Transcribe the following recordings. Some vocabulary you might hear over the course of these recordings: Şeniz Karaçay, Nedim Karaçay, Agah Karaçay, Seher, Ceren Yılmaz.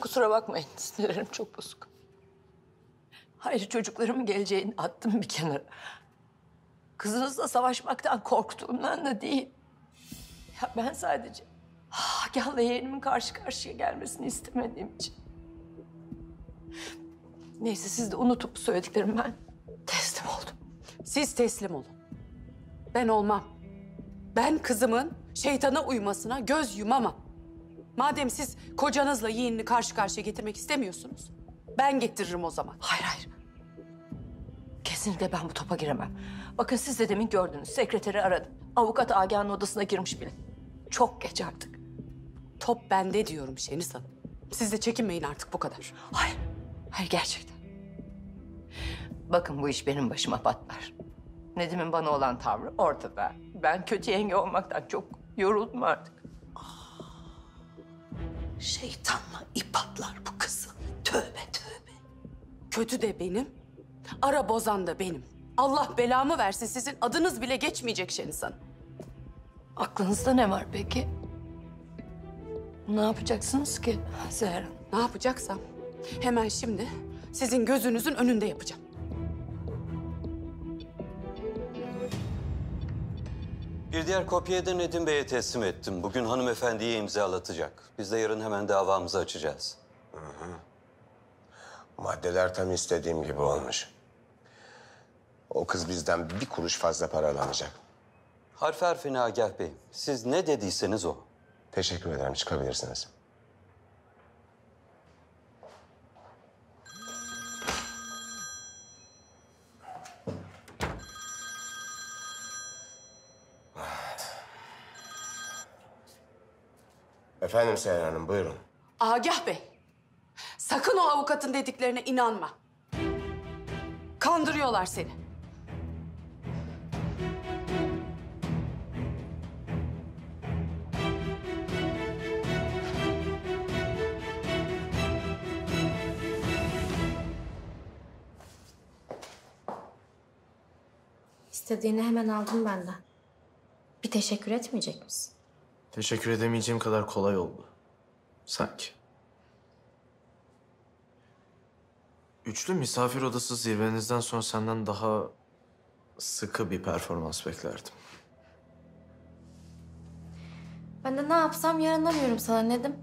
Kusura bakmayın, sinirlerim çok bozuk. Hayır, çocuklarımın geleceğini attım bir kenara. Kızınızla savaşmaktan korktuğumdan da değil. Ya ben sadece Agah'la yeğenimin karşı karşıya gelmesini istemediğim için. Neyse, siz de unutup söylediklerimi ben teslim oldum. Siz teslim olun. Ben olmam. Ben kızımın şeytana uymasına göz yumamam. Madem siz kocanızla yeğenini karşı karşıya getirmek istemiyorsunuz, ben getiririm o zaman. Hayır, hayır. Kesinlikle ben bu topa giremem. Bakın siz de demin gördünüz, sekreteri aradım. Avukat Agah'ın odasına girmiş bile. Çok geç artık. Top bende diyorum Şeniz Hanım. Siz de çekinmeyin artık, bu kadar. Hayır, hayır gerçekten. Bakın bu iş benim başıma patlar. Nedim'in bana olan tavrı ortada. Ben kötü yenge olmaktan çok yoruldum artık. Şeytanla ip atlar bu kızı. Tövbe tövbe. Kötü de benim, ara bozan da benim. Allah belamı versin, sizin adınız bile geçmeyecek Şeniz Hanım. Aklınızda ne var peki? Ne yapacaksınız ki Seher Hanım? Ne yapacaksam hemen şimdi sizin gözünüzün önünde yapacağım. Bir diğer kopyayı da Nedim Bey'e teslim ettim. Bugün hanımefendiye imzalatacak. Biz de yarın hemen davamızı açacağız. Hı hı. Maddeler tam istediğim gibi olmuş. O kız bizden bir kuruş fazla para alamayacak. Harf harfine Agah Bey. Siz ne dediyseniz o. Teşekkür ederim. Çıkabilirsiniz. Efendim Seher Hanım, buyurun. Agah Bey, sakın o avukatın dediklerine inanma. Kandırıyorlar seni. İstediğini hemen aldım benden. Bir teşekkür etmeyecek misin? Teşekkür edemeyeceğim kadar kolay oldu. Sanki. Üçlü misafir odası zirvenizden sonra senden daha sıkı bir performans beklerdim. Ben de ne yapsam yaranamıyorum sana Nedim.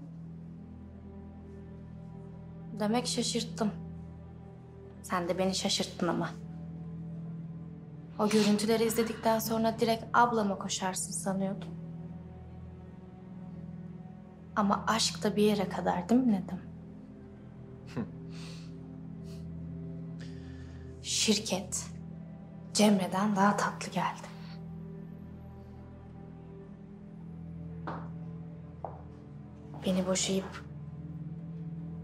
Demek şaşırttım. Sen de beni şaşırttın ama. O görüntüleri izledikten sonra direkt ablama koşarsın sanıyordum. Ama aşk da bir yere kadar değil mi Nedim? Şirket Cemre'den daha tatlı geldi. Beni boşayıp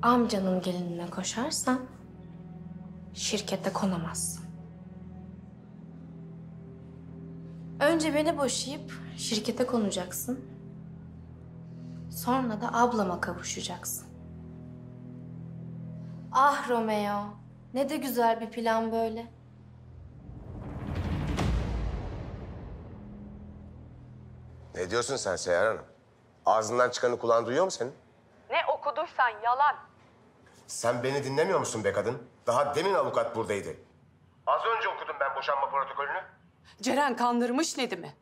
amcanın gelinine koşarsan şirkete konamazsın. Önce beni boşayıp şirkete konacaksın. Sonra da ablama kavuşacaksın. Ah Romeo, ne de güzel bir plan böyle. Ne diyorsun sen Seher Hanım? Ağzından çıkanı kulağın duyuyor mu senin? Ne okuduysan yalan. Sen beni dinlemiyor musun be kadın? Daha demin avukat buradaydı. Az önce okudum ben boşanma protokolünü. Ceren kandırmış Nedim'i.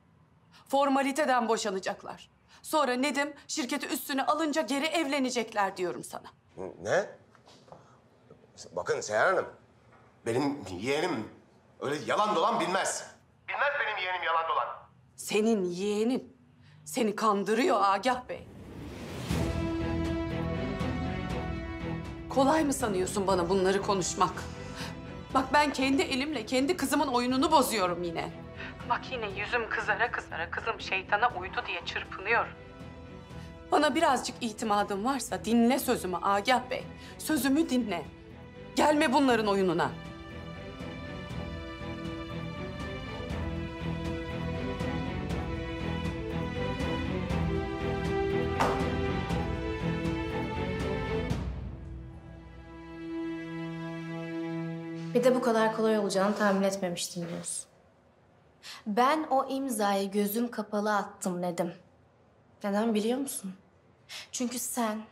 Formaliteden boşanacaklar. Sonra Nedim şirketi üstüne alınca geri evlenecekler diyorum sana. Ne? Bakın Seher Hanım, benim yeğenim öyle yalan dolan bilmez. Bilmez benim yeğenim yalan dolan. Senin yeğenin seni kandırıyor Agah Bey. Kolay mı sanıyorsun bana bunları konuşmak? Bak ben kendi elimle kendi kızımın oyununu bozuyorum yine. Bak yine yüzüm kızara kızara kızım şeytana uydu diye çırpınıyor. Bana birazcık itimadın varsa dinle sözümü Agah Bey. Sözümü dinle. Gelme bunların oyununa. Bir de bu kadar kolay olacağını tahmin etmemiştim diyorsun. Ben o imzayı gözüm kapalı attım Nedim. Neden biliyor musun? Çünkü sen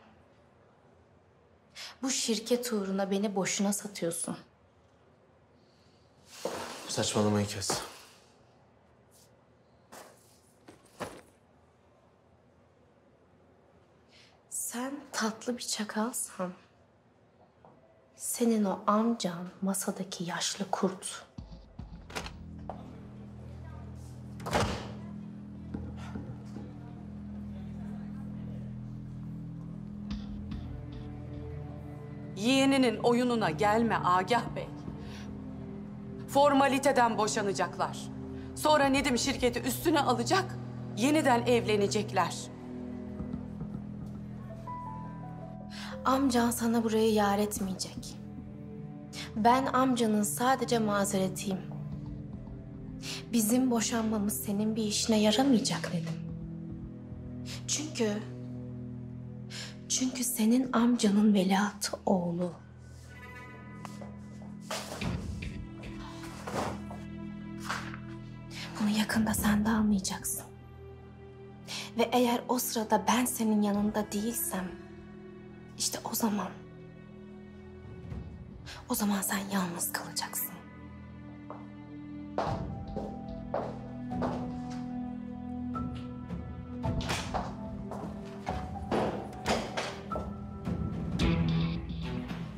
Bu şirket uğruna beni boşuna satıyorsun. Saçmalamayı kes. Sen tatlı bir çakalsan, senin o amcan masadaki yaşlı kurt. Yeğeninin oyununa gelme Agah Bey. Formaliteden boşanacaklar. Sonra Nedim şirketi üstüne alacak, yeniden evlenecekler. Amcan sana burayı yar etmeyecek. Ben amcanın sadece mazeretiyim. Bizim boşanmamız senin bir işine yaramayacak dedim. Çünkü senin amcanın veliaht oğlu. Bunu yakında sen de anlayacaksın. Ve eğer o sırada ben senin yanında değilsem, işte o zaman sen yalnız kalacaksın.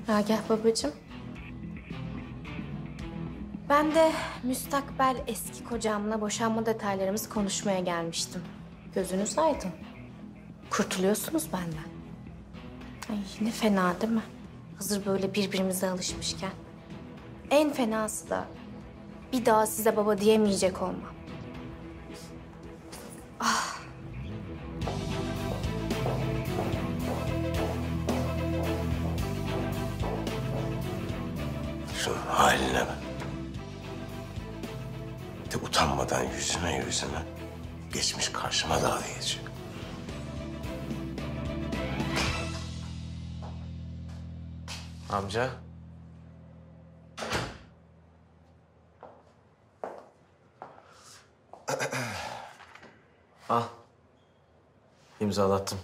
Agah babacığım, ben de müstakbel eski kocamla boşanma detaylarımızı konuşmaya gelmiştim. Gözünüz aydın. Kurtuluyorsunuz benden. Ay ne fena değil mi? Hazır böyle birbirimize alışmışken. En fenası da bir daha size baba diyemeyecek olmam. Ah. Şu haline bak. Bir de utanmadan yüzüme yüzüme geçmiş karşıma dalga geçiyor. Amca. Al. İmzalattım.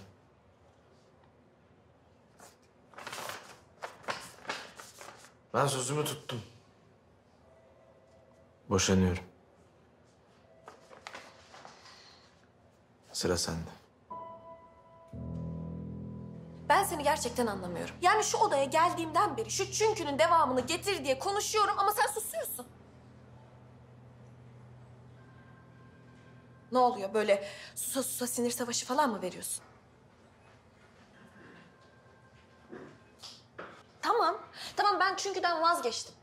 Ben sözümü tuttum. Boşanıyorum. Sıra sende. Ben seni gerçekten anlamıyorum. Yani şu odaya geldiğimden beri şu çünkünün devamını getir diye konuşuyorum ama sen susuyorsun. Ne oluyor böyle susa susa sinir savaşı falan mı veriyorsun? Tamam ben çünküden vazgeçtim.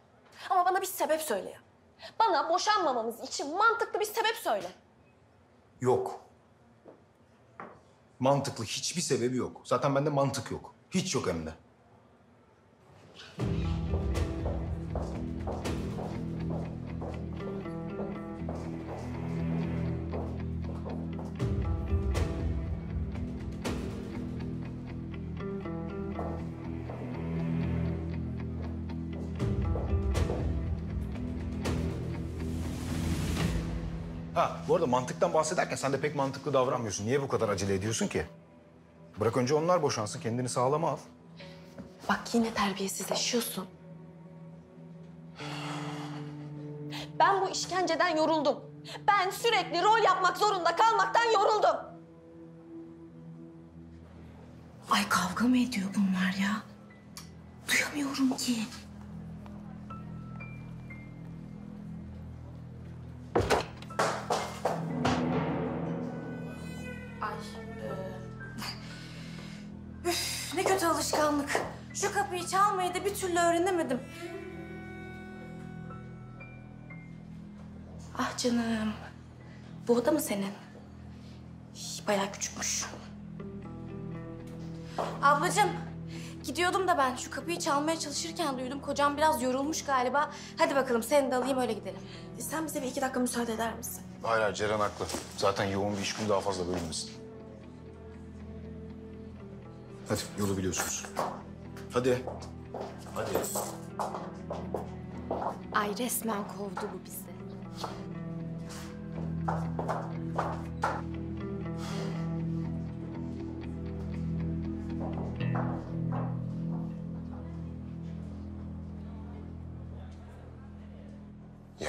Ama bana bir sebep söyle ya. Bana boşanmamamız için mantıklı bir sebep söyle. Yok. Mantıklı hiçbir sebebi yok. Zaten bende mantık yok. Hiç yok hem de. Ha, bu arada mantıktan bahsederken sen de pek mantıklı davranmıyorsun. Niye bu kadar acele ediyorsun ki? Bırak önce onlar boşansın, kendini sağlama al. Bak yine terbiyesizleşiyorsun. Ben bu işkenceden yoruldum. Ben sürekli rol yapmak zorunda kalmaktan yoruldum. Ay kavga mı ediyor bunlar ya? Duyamıyorum ki. Ne kötü alışkanlık. Şu kapıyı çalmayı da bir türlü öğrenemedim. Ah canım. Bu oda mı senin? Bayağı küçükmüş. Ablacığım, gidiyordum da ben şu kapıyı çalmaya çalışırken duydum. Kocam biraz yorulmuş galiba. Hadi bakalım seni de alayım öyle gidelim. Sen bize bir 2 dakika müsaade eder misin? Hayır Ceren haklı. Zaten yoğun bir iş günü daha fazla bölünmesin. Hadi yolu biliyorsunuz. Hadi. Hadi. Ay resmen kovdu bu bizi.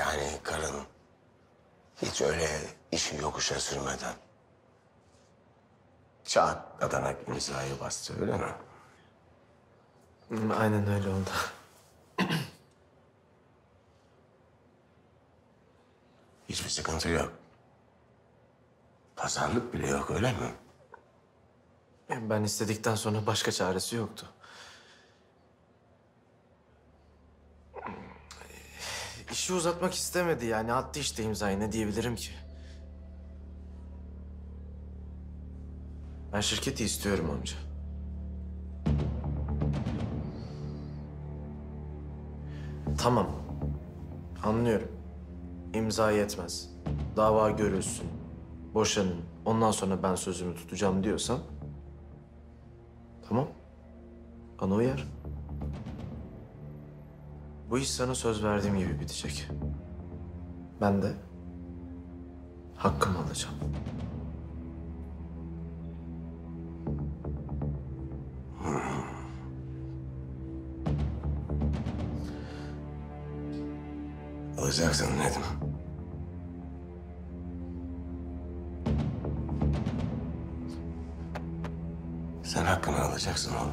Yani karın hiç öyle işi yokuşa sürmeden çat adanak imzayı bastı, öyle mi? Aynen öyle oldu. Hiçbir sıkıntı yok. Pazarlık bile yok, öyle mi? Ben istedikten sonra başka çaresi yoktu. İşi uzatmak istemedi yani. Attı işte imzayı. Ne diyebilirim ki? Ben şirketi istiyorum amca. Tamam. Anlıyorum. İmza yetmez. Dava görülsün. Boşanın. Ondan sonra ben sözümü tutacağım diyorsan... Tamam. Bana uyar. Bu iş sana söz verdiğim gibi bitecek. Ben de hakkımı alacağım. Alacaksın Nedim. Sen hakkını alacaksın oğlum.